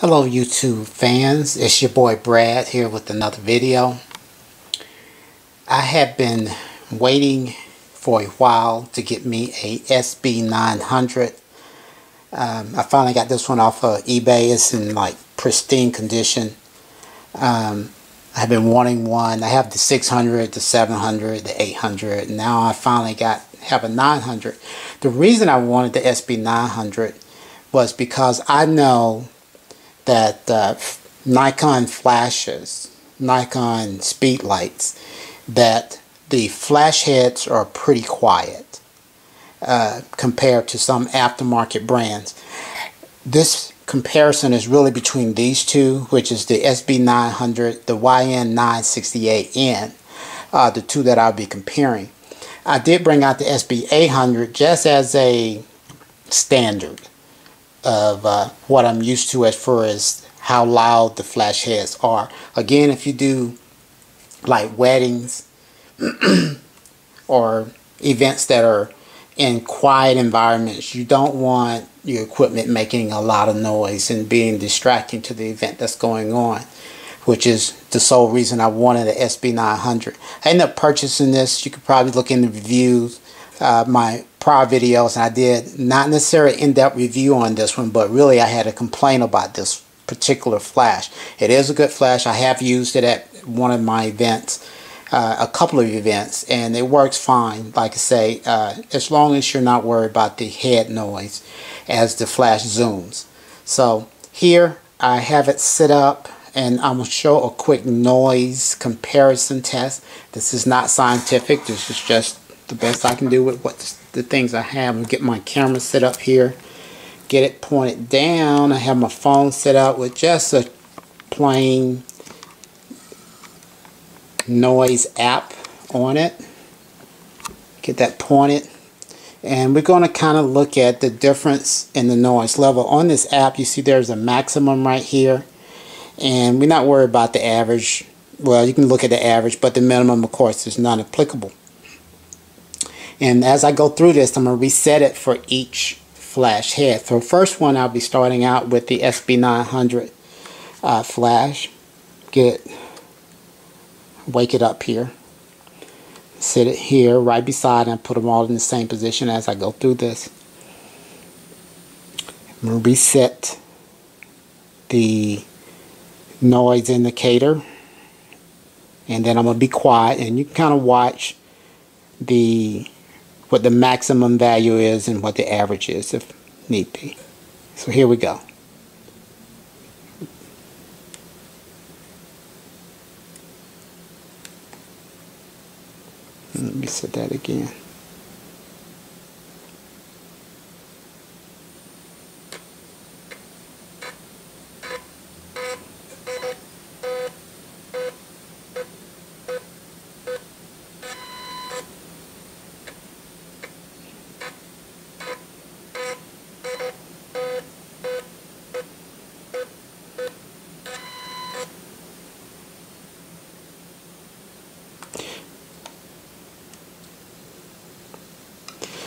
Hello YouTube fans, it's your boy Brad here with another video. I have been waiting for a while to get me a SB-900. I finally got this one off of eBay. It's in like pristine condition. I've been wanting one. I have the 600, the 700, the 800, and now I finally have a 900. The reason I wanted the SB-900 was because I know that Nikon flashes, Nikon speed lights, that the flash heads are pretty quiet compared to some aftermarket brands. This comparison is really between these two, which is the SB-900, the YN-968N, the two that I'll be comparing. I did bring out the SB-800 just as a standard of what I'm used to as far as how loud the flash heads are. Again, if you do like weddings or events that are in quiet environments, you don't want your equipment making a lot of noise and being distracting to the event that's going on, which is the sole reason I wanted the SB-900. I ended up purchasing this. You could probably look in the reviews, my prior videos, and I did not necessarily in-depth review on this one, but really I had a complaint about this particular flash. It is a good flash. I have used it at one of my events, a couple of events, and it works fine, like I say, as long as you're not worried about the head noise as the flash zooms. So here I have it set up, and I'm going to show a quick noise comparison test. This is not scientific. This is just the best I can do with what the things I have. I'm gonna get my camera set up here, get it pointed down. I have my phone set up with just a plain noise app on it. Get that pointed, and we're going to kind of look at the difference in the noise level on this app. You see there's a maximum right here, and we're not worried about the average. Well, you can look at the average, but the minimum, of course, is not applicable. And as I go through this, I'm going to reset it for each flash head. So first one, I'll be starting out with the SB-900 flash. Wake it up here. Set it here right beside, and put them all in the same position as I go through this. I'm going to reset the noise indicator. And then I'm going to be quiet, and you can kind of watch what the maximum value is and what the average is if need be. So here we go. Let me set that again.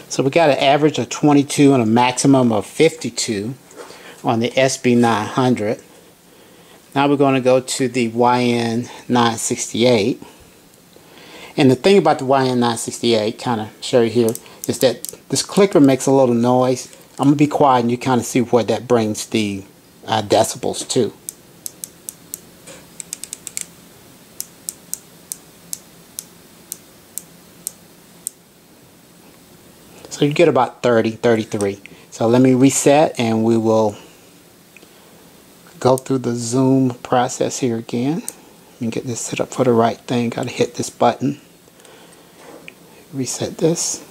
So we got an average of 22 and a maximum of 52 on the SB-900. Now we're going to go to the YN-968. And the thing about the YN-968, kind of show you here, is that this clicker makes a little noise. I'm going to be quiet, and you kind of see where that brings the decibels to. So you get about 30, 33. So let me reset, and we will go through the zoom process here again. Let me get this set up for the right thing. Gotta hit this button. Reset this.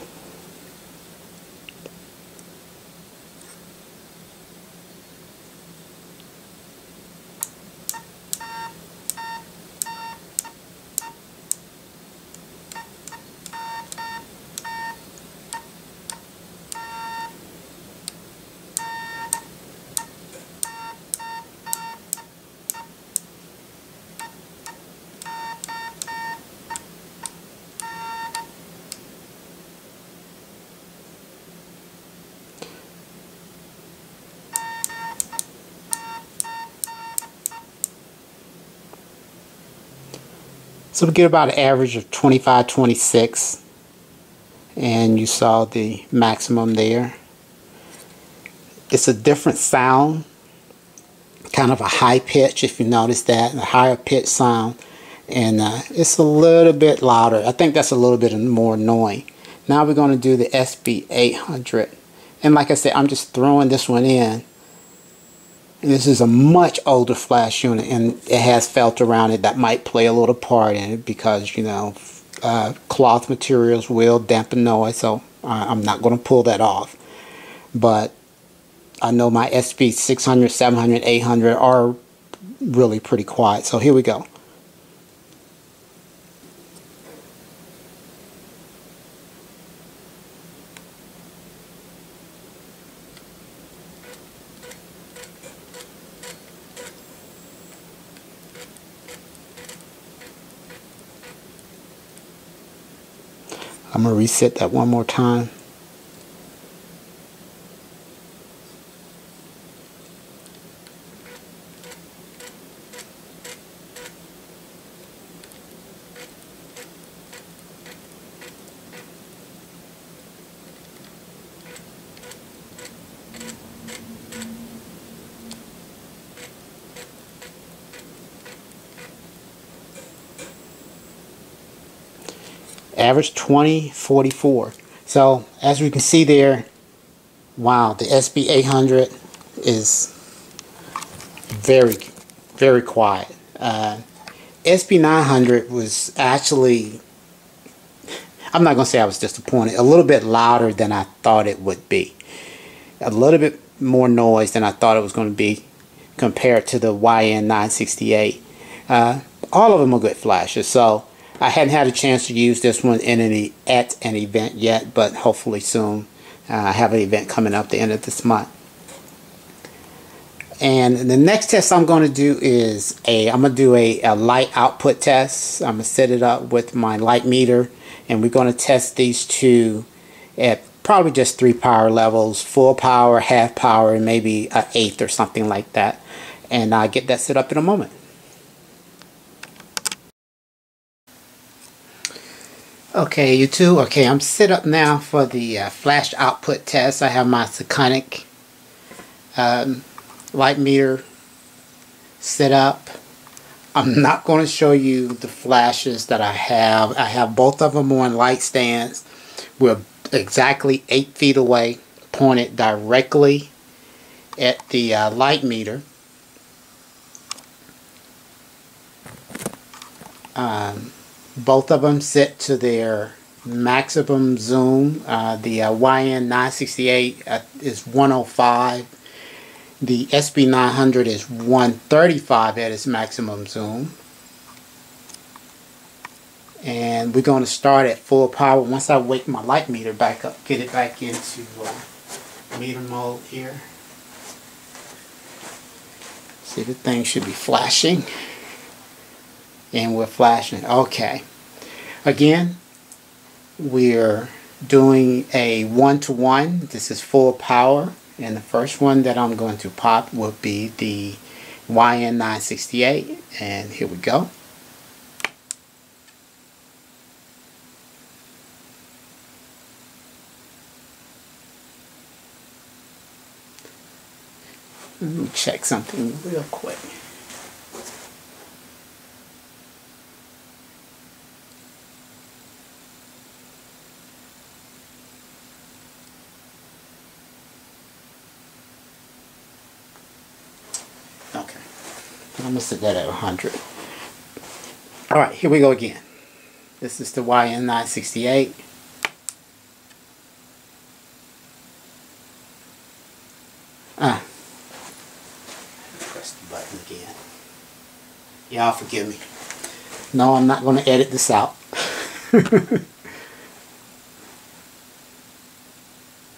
So we get about an average of 25, 26, and you saw the maximum there. It's a different sound, kind of a high pitch, if you notice that, a higher pitch sound, and it's a little bit louder. I think that's a little bit more annoying. Now we're going to do the SB-800, and like I said, I'm just throwing this one in. This is a much older flash unit, and it has felt around it that might play a little part in it because, you know, cloth materials will dampen noise, so I'm not going to pull that off. But I know my SB 600, 700, 800 are really pretty quiet, so here we go. I'm going to reset that one more time. Average 2044. So as we can see there, wow, the SB-800 is very, very quiet. SB-900 was actually, I'm not going to say I was disappointed, a little bit louder than I thought it would be. A little bit more noise than I thought it was going to be compared to the YN-968. All of them are good flashes, so I hadn't had a chance to use this one in at an event yet, but hopefully soon. I have an event coming up the end of this month. And the next test I'm going to do is I'm going to do a light output test. I'm going to set it up with my light meter, and we're going to test these two at probably just 3 power levels, full power, half power, and maybe an eighth or something like that. And I'll get that set up in a moment. Okay, you two. Okay, I'm set up now for the flash output test. I have my Sekonic light meter set up. I'm not going to show you the flashes that I have. I have both of them on light stands. We're exactly 8 feet away, pointed directly at the light meter. Both of them set to their maximum zoom. The YN-968 is 105. The SB-900 is 135 at its maximum zoom. And we're going to start at full power once I wake my light meter back up, get it back into meter mode here. See, the thing should be flashing. And we're flashing. Okay. Again, we're doing a 1-to-1. This is full power. And the first one that I'm going to pop will be the YN-968. And here we go. Let me check something real quick. I'm going to set that at 100. Alright, here we go again. This is the YN-968. Press the button again. Y'all forgive me. No, I'm not going to edit this out.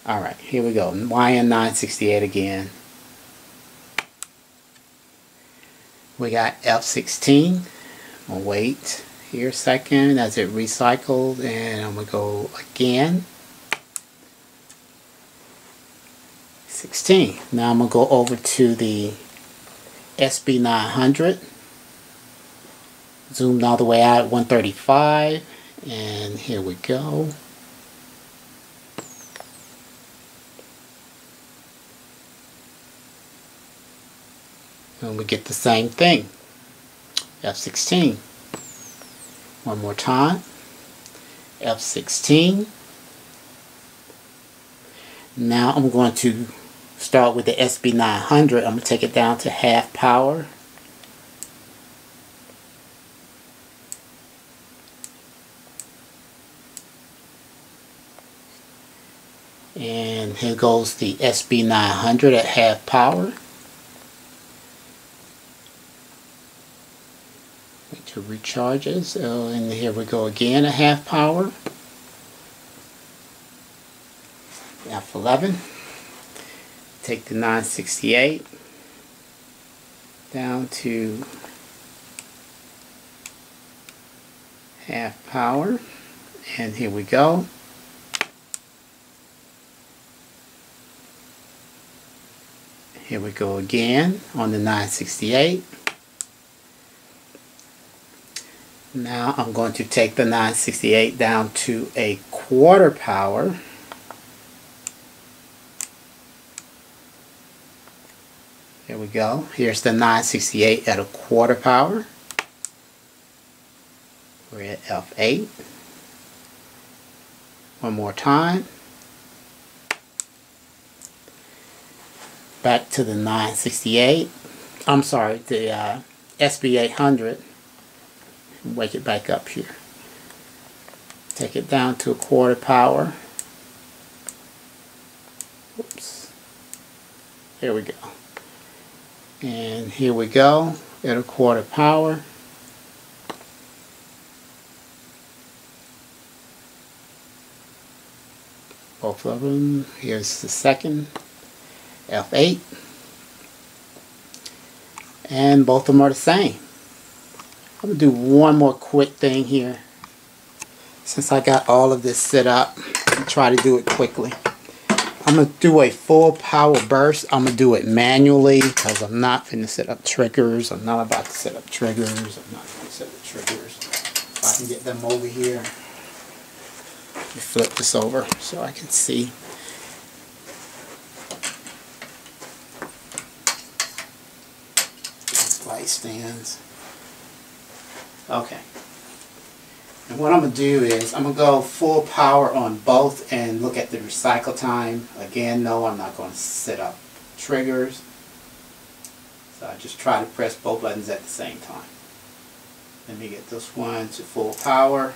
Alright, here we go. YN-968 again. We got F16. We'll wait here a second as it recycled, and I'm going to go again. 16. Now I'm going to go over to the SB900. zoomed all the way out, 135, and here we go. And we get the same thing, F-16. One more time, F-16. Now I'm going to start with the SB-900. I'm going to take it down to half power. And here goes the SB-900 at half power. Wait till it recharges. Oh, and here we go again at half power. F11. Take the 968 down to half power, and here we go. Here we go again on the 968. Now I'm going to take the 968 down to a quarter power. Here we go. Here's the 968 at a quarter power. We're at F8. One more time. Back to the 968. I'm sorry, the SB-800. Wake it back up here. Take it down to a quarter power. Oops. Here we go. And here we go at a quarter power. Both of them. Here's the second, F8. And both of them are the same. I'm going to do one more quick thing here. Since I got all of this set up, I'll try to do it quickly. I'm going to do a full power burst. I'm going to do it manually because I'm not going to set up triggers. I'm not about to set up triggers. If I can get them over here. Let me flip this over so I can see. These light stands. Okay. And what I'm going to do is, I'm going to go full power on both and look at the recycle time. Again, no, I'm not going to set up triggers. So I just try to press both buttons at the same time. Let me get this one to full power.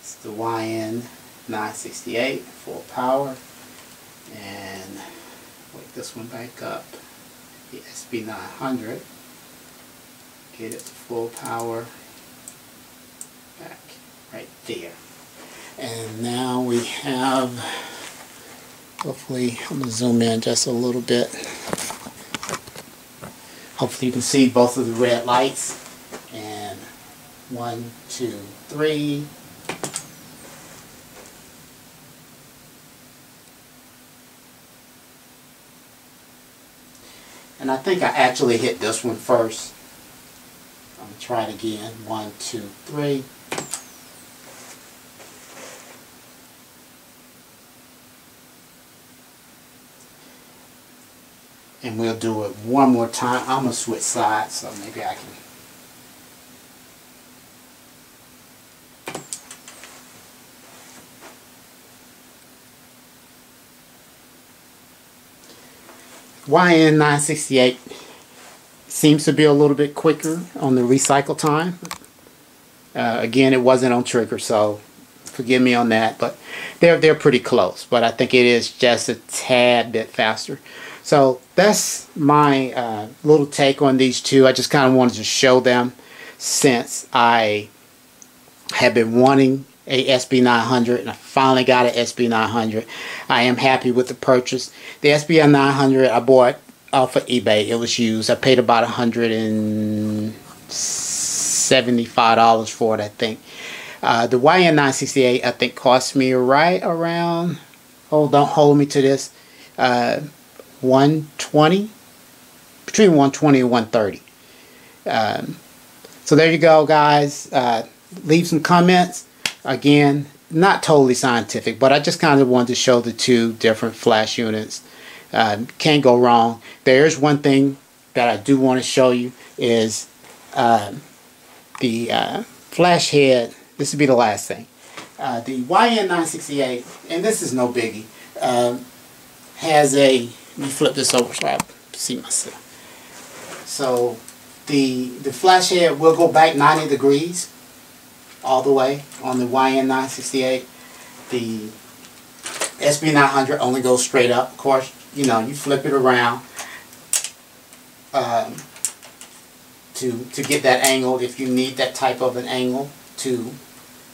It's the YN-968, full power. And wake this one back up, the SB-900. Get it to full power. Back right there. And now we have, hopefully, I'm going to zoom in just a little bit. Hopefully you can see both of the red lights. And 1, 2, 3. And I think I actually hit this one first. I'm going to try it again. 1, 2, 3. And we'll do it one more time. I'm going to switch sides, so maybe I can. YN-968 seems to be a little bit quicker on the recycle time. Again, it wasn't on trigger, so forgive me on that, but they're pretty close, but I think it is just a tad bit faster. So that's my little take on these two. I just kind of wanted to show them since I have been wanting a SB-900 and I finally got an SB-900. I am happy with the purchase. The SB-900 I bought off of eBay. It was used. I paid about $175 for it, I think. The YN-968 I think cost me right around, oh, don't hold me to this, $120, between $120 and $130. So there you go, guys. Leave some comments. Again, not totally scientific, but I just kind of wanted to show the two different flash units. Can't go wrong. There's one thing that I do want to show you is the flash head. This would be the last thing. The YN-968, and this is no biggie, has a, let me flip this over so I see myself. So the flash head will go back 90 degrees all the way on the YN-968. The SB-900 only goes straight up. Of course, you know, you flip it around to get that angle if you need that type of an angle to,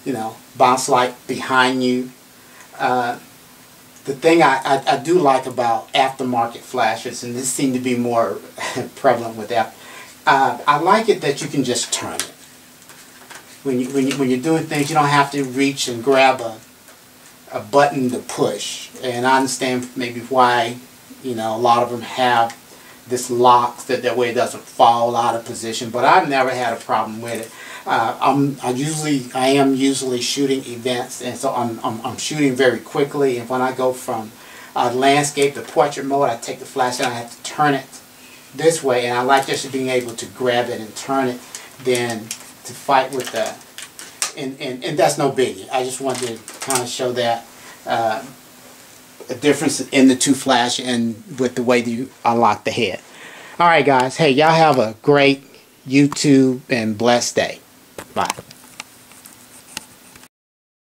you know, bounce light behind you. The thing I do like about aftermarket flashes, and this seemed to be more prevalent with that, I like it that you can just turn it. When you're doing things, you don't have to reach and grab a button to push. And I understand maybe why, you know, a lot of them have this lock that way it doesn't fall out of position. But I've never had a problem with it. I am usually shooting events, and so I'm shooting very quickly. And when I go from landscape to portrait mode, I take the flash and I have to turn it this way. And I like just being able to grab it and turn it, then to fight with that. And that's no biggie. I just wanted to kind of show that a difference in the two flash and with the way that you unlock the head. All right, guys. Hey, y'all have a great YouTube and blessed day. Bye.